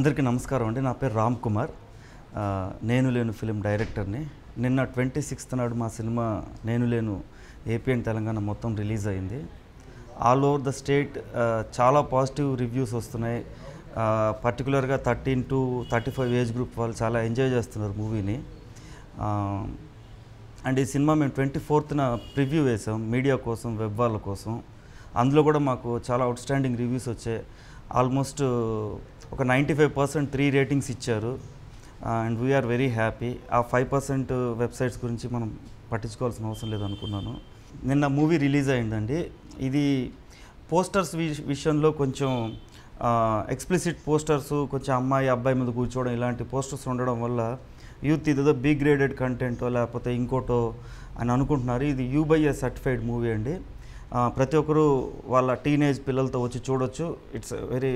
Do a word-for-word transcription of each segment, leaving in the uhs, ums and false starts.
अंदर की नमस्कार अंडी ना पेर राम कुमार नेनु लेनु फिल्म डायरेक्टर ने निन्ना ट्वेंटी सिक्स्थ नाडु मा सिनेमा नेनु लेनु एपीएन तेलंगाण मोत्तम रिलीज़ अय्यिंदी आल ओवर द स्टेट चाला पॉजिटिव रिव्यूस वस्तुन्नायि पर्टिक्युलर गा thirteen to thirty five age group वाळ्ळु चाला एंजॉय चेस्तुन्नारु मूवीनी अंड ई सिनेमा मेमु ट्वेंटी फोर्थ ना प्रिव्यू वेसाम मीडिया कोसम वेब वाळ्ळ कोसम अंदुलो कूडा माकु चाला औट स्टैंडिंग रिव्यूस वच्चायि आलमोस्ट ఒక ninety-five percent త్రీ రేటింగ్స్ ఇచ్చారు and we are very happy ఆ five percent వెబ్‌సైట్స్ గురించి మనం పట్టించుకోవాల్సిన అవసరం లేదు అనుకున్నాను నిన్న మూవీ రిలీజ్ అయ్యిందండి ఇది పోస్టర్స్ విషయంలో కొంచెం ఎక్స్‌ప్లిసిట్ పోస్టర్స్ కొంచెం అమ్మాయి అబ్బాయి మీద కూర్చోవడం ఇలాంటి పోస్టర్స్ ఉండడం వల్ల యూత్ ఇదేదో బి గ్రేడెడ్ కంటెంట్ లేకపోతే ఇంకోటో అని అనుకుంటున్నారు ఇది U by A certified movie అండి ప్రతి ఒక్కరు వాళ్ళ టీనేజ్ పిల్లలతో వచ్చి చూడొచ్చు it's very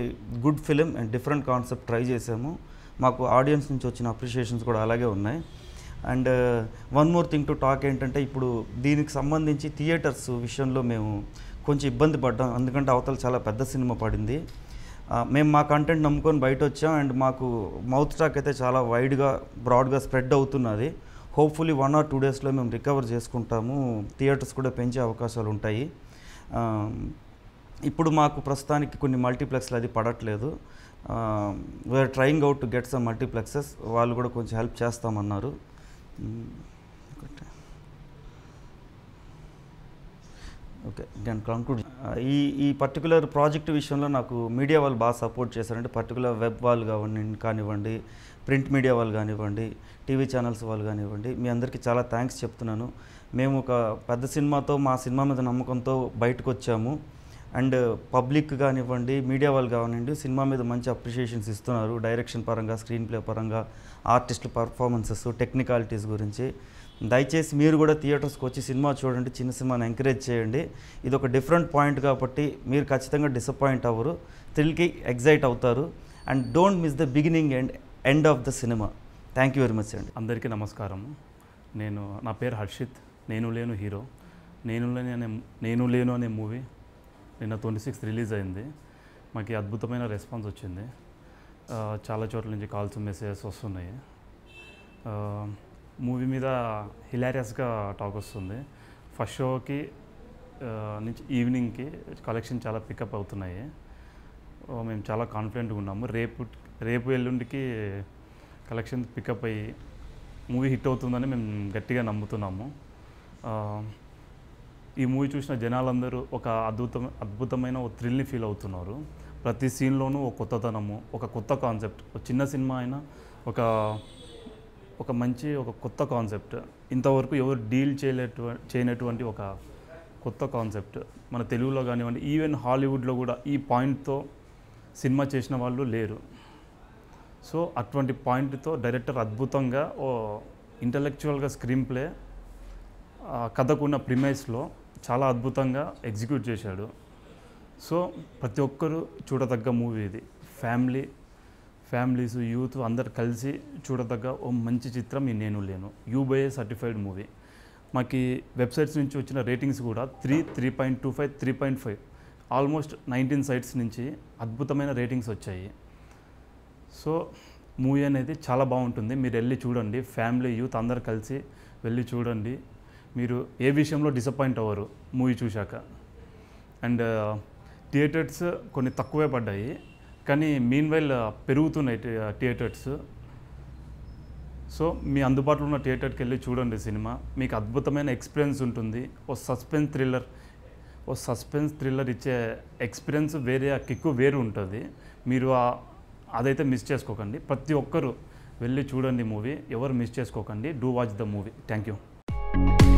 good film and different concept try చేసాము మాకు ఆడియన్స్ నుంచి వచ్చిన అప్రిషియేషన్స్ కూడా అలాగే ఉన్నాయి and one more thing to talk ఏంటంటే ఇప్పుడు దీనికి సంబంధించి థియేటర్స్ విషయంలో మేము కొంచెం ఇబ్బంది పడ్డాం ఎందుకంటే అవతల చాలా పెద్ద సినిమా పడింది మేము మా కంటెంట్ నమ్ముకొని బయట వచ్చాం అండ్ మాకు మౌత్ టాక్ అయితే చాలా వైడ్గా బ్రాడ్గా స్ప్రెడ్ అవుతున్నది హోప్ఫుల్లీ వన్ ఆర్ టూ డేస్లో మేము రికవర్ చేసుకుంటాము థియేటర్స్ కూడా పెంచే అవకాశాలు ఉంటాయి ఇప్పుడు మాకు ప్రస్తానానికి కొన్ని మల్టీప్లెక్స్లు అది పడట్లేదు we are trying out to get some multiplexes వాళ్ళు కూడా కొంచెం హెల్ప్ చేస్తామన్నారు ఓకే దెన్ కంక్లూడ్ ఈ ఈ పర్టిక్యులర్ ప్రాజెక్ట్ విషయంలో నాకు మీడియా వాళ్ళు బాగా సపోర్ట్ చేశారంటే పర్టిక్యులర్ వెబ్ వాళ్ళు కానివ్వండి కానివ్వండి ప్రింట్ మీడియా వాళ్ళు కానివ్వండి టీవీ ఛానల్స్ వాళ్ళు కానివ్వండి మీ అందరికీ చాలా థ్యాంక్స్ చెప్తున్నాను మేము ఒక పెద్ద సినిమాతో మా సినిమా మీద నమ్మకంతో బయటకు వచ్చాము అండ్ పబ్లిక్ కానివ్వండి మీడియా వాళ్ళు కానివ్వండి సినిమా మీద మంచి అప్రిషియేషన్స్ ఇస్తున్నారు డైరెక్షన్ పరంగా స్క్రీన్ ప్లే పరంగా ఆర్టిస్టుల పర్ఫార్మెన్సెస్ టెక్నికాలిటీస్ గురించి దయచేసి మీరు కూడా థియేటర్స్కి వచ్చి సినిమా చూడండి చిన్న సినిమాని ఎంకరేజ్ చేయండి ఇది ఒక డిఫరెంట్ పాయింట్ కాబట్టి మీరు ఖచ్చితంగా డిసప్పాయింట్ అవ్వరు థ్రిల్కి ఎగ్జైట్ అవుతారు and don't miss the beginning and end of the cinema thank you very much అండి అందరికీ నమస్కారం నేను నా పేరు హర్షిత్ నేను లేను హీరో నేను లేను అనే నేను లేను అనే మూవీ నిన్న ట్వంటీ సిక్స్త్ రిలీజ్ అయింది మాకు అద్భుతమైన రెస్పాన్స్ వచ్చింది చాలా చోట్ల నుంచి కాల్స్ మెసేజెస్ వస్తున్నాయి మూవీ మీద హిలారియస్గా టాక్ వస్తుంది ఫస్ట్ షోకి నుంచి ఈవినింగ్కి కలెక్షన్ చాలా పికప్ అవుతున్నాయి మేము చాలా కాన్ఫిడెంట్గా ఉన్నాము రేపు రేపు ఎల్లుండికి కలెక్షన్ పికప్ అయ్యి మూవీ హిట్ అవుతుందని మేము గట్టిగా నమ్ముతున్నాము ఈ మూవీ చూసిన జనాలందరూ ఒక అద్భుతం అద్భుతమైన ఒక థ్రిల్ని ఫీల్ అవుతున్నారు ప్రతి సీన్లోనూ ఒక కొత్తతనము ఒక కొత్త కాన్సెప్ట్ ఒక చిన్న సినిమా అయినా ఒక ఒక మంచి ఒక కొత్త కాన్సెప్ట్ ఇంతవరకు ఎవరు డీల్ చేయలేటు చేయనటువంటి ఒక కొత్త కాన్సెప్ట్ మన తెలుగులో కానివ్వండి ఈవెన్ హాలీవుడ్లో కూడా ఈ పాయింట్తో సినిమా చేసిన వాళ్ళు లేరు సో అటువంటి పాయింట్తో డైరెక్టర్ అద్భుతంగా ఓ ఇంటలెక్చువల్గా స్క్రీన్ ప్లే కథకున్న ప్రిమైస్లో చాలా అద్భుతంగా ఎగ్జిక్యూట్ చేశాడు సో ప్రతి ఒక్కరూ చూడదగ్గ మూవీ ఇది ఫ్యామిలీ ఫ్యామిలీస్ యూత్ అందరు కలిసి చూడదగ్గ ఓ మంచి చిత్రం ఈ నేను లేను యూబీఏ సర్టిఫైడ్ మూవీ మాకు వెబ్సైట్స్ నుంచి వచ్చిన రేటింగ్స్ కూడా three three point two five three point five almost nineteen sites నుంచి అద్భుతమైన రేటింగ్స్ వచ్చాయి సో మూవీ అనేది చాలా బాగుంటుంది మీరు వెళ్ళి చూడండి ఫ్యామిలీ యూత్ అందరు కలిసి వెళ్ళి చూడండి మీరు ఏ విషయంలో డిసప్పాయింట్ అవ్వరు మూవీ చూశాక అండ్ థియేటర్స్ కొన్ని తక్కువే పడ్డాయి కానీ మీన్వైల్ పెరుగుతున్నాయి థియేటర్స్ సో మీ అందుబాటులో ఉన్న థియేటర్కి వెళ్ళి చూడండి సినిమా మీకు అద్భుతమైన ఎక్స్పీరియన్స్ ఉంటుంది ఓ సస్పెన్స్ థ్రిల్లర్ ఓ సస్పెన్స్ థ్రిల్లర్ ఇచ్చే ఎక్స్పీరియన్స్ వేరే ఆ కిక్కు వేరు ఉంటుంది మీరు ఆ అదైతే మిస్ చేసుకోకండి ప్రతి ఒక్కరూ వెళ్ళి చూడండి మూవీ ఎవరు మిస్ చేసుకోకండి do watch the movie thank you